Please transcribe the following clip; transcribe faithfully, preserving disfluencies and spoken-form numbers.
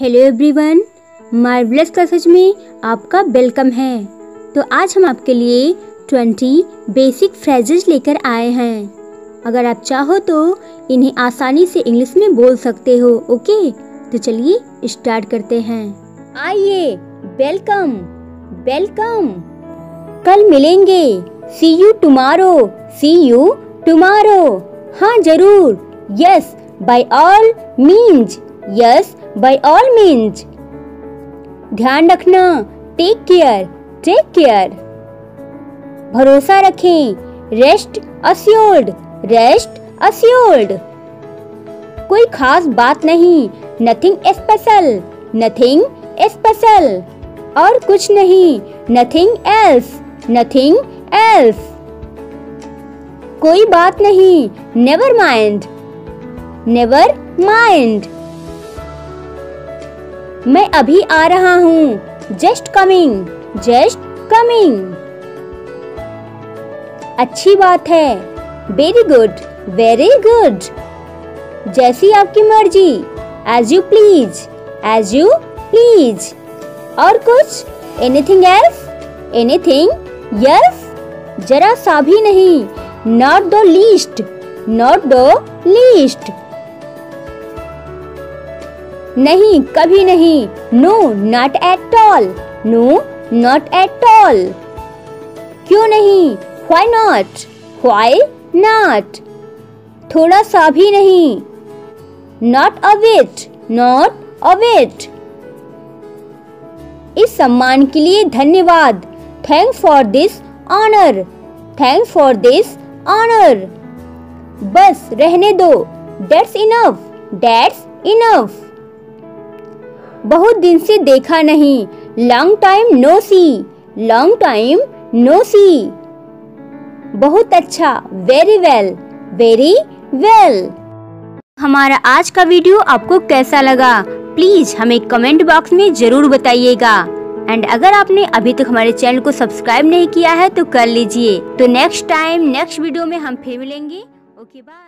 Hello everyone, marvellous classes में आपका welcome है। तो आज हम आपके लिए बीस बेसिक फ्रेजेज लेकर आए हैं। अगर आप चाहो तो इन्हें आसानी से इंग्लिश में बोल सकते हो। ओके, तो चलिए स्टार्ट करते हैं। आइए, वेलकम वेलकम, कल मिलेंगे, see you tomorrow, see you tomorrow, हाँ जरूर, yes by all means, yes by all means, ध्यान रखना, टेक केयर टेक केयर, भरोसा रखें, रेस्ट अस्योर्ड रेस्ट अस्योर्ड, कोई खास बात नहीं, नथिंग स्पेशल नथिंग स्पेशल, और कुछ नहीं, नथिंग एल्स नथिंग एल्स, कोई बात नहीं, नेवर माइंड नेवर माइंड, मैं अभी आ रहा हूँ, जस्ट कमिंग जस्ट कमिंग, अच्छी बात है, वेरी गुड वेरी गुड, जैसी आपकी मर्जी, as you please as you please, और कुछ, एनीथिंग एल्स एनीथिंग, यस जरा सा भी नहीं, not the least not the least, नहीं कभी नहीं, no not at all no not at all, क्यों नहीं, व्हाई नॉट व्हाई नॉट, थोड़ा सा भी नहीं, not a bit not a bit, इस सम्मान के लिए धन्यवाद, thanks for this honour thanks for this honour, बस रहने दो, दैट्स इनफ दैट्स इनफ, बहुत दिन से देखा नहीं, long time no see long time no see, बहुत अच्छा, वेरी वेल वेरी वेल। हमारा आज का वीडियो आपको कैसा लगा, प्लीज हमें कमेंट बॉक्स में जरूर बताइएगा। एंड अगर आपने अभी तक हमारे चैनल को सब्सक्राइब नहीं किया है तो कर लीजिए। तो नेक्स्ट टाइम नेक्स्ट वीडियो में हम फिर मिलेंगे। Okay bye.